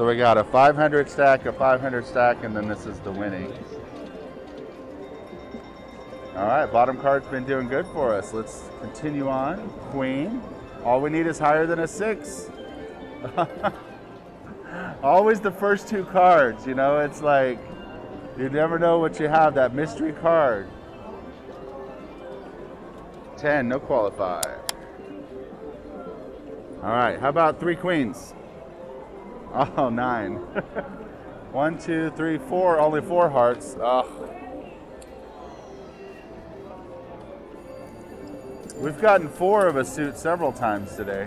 So we got a 500 stack, a 500 stack, and then this is the winning. All right, bottom card's been doing good for us. Let's continue on. Queen. All we need is higher than a 6. Always the first two cards, you know, it's like you never know what you have, that mystery card. 10, no qualifier. All right, how about 3 queens? Oh, 9. 1, 2, 3, 4, only 4 hearts. Oh. We've gotten 4 of a suit several times today.